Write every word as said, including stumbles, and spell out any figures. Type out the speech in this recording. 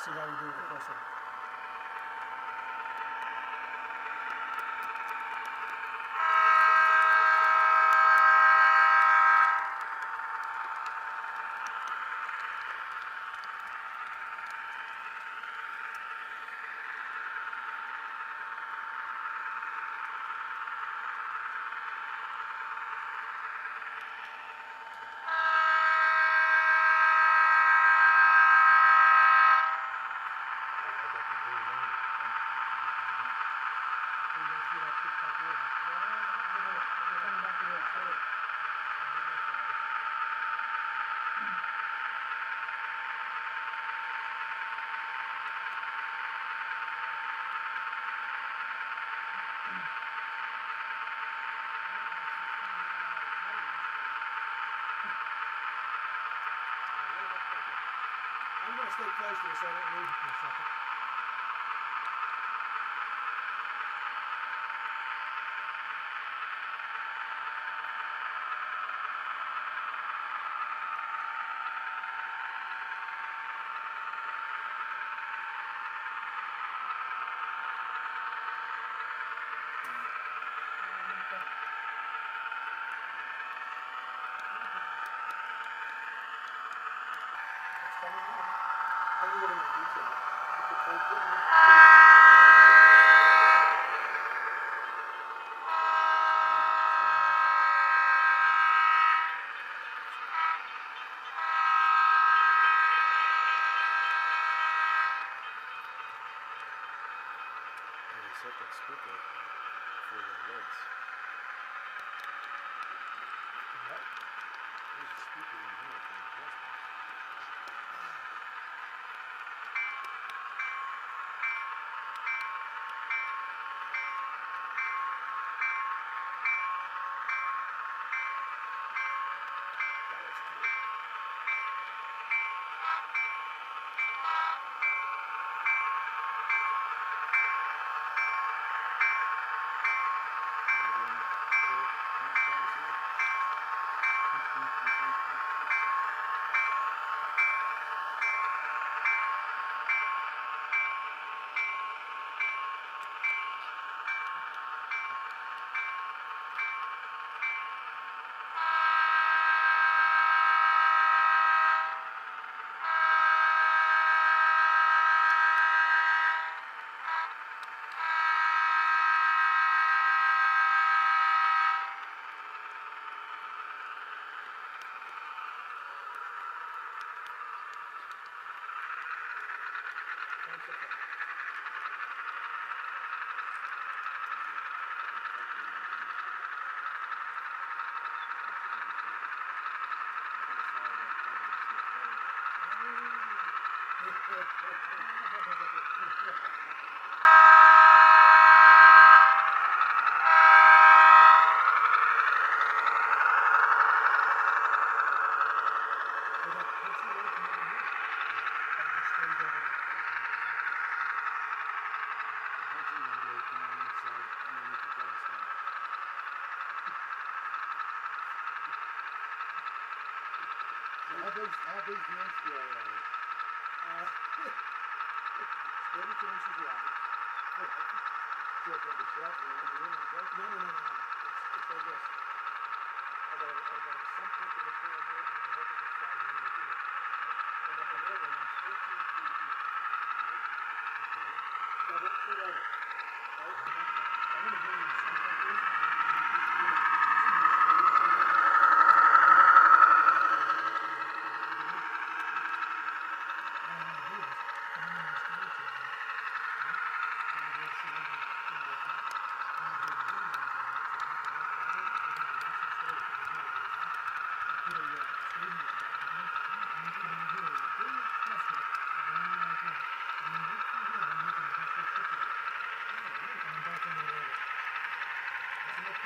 See how we do with the first one. Stay close to this, I don't move for a second. How big the inch do I have? Uh, thirty-two inches wide. So it's like a shelf and you're in the shelf? No, no, no, no, no. It's, it's like this. I got, I got some type of material here and I hope it's five minutes here. I got the other one, fourteen feet deep. Right? Okay. So that's two levels. Right? I'm going to bring you some type of I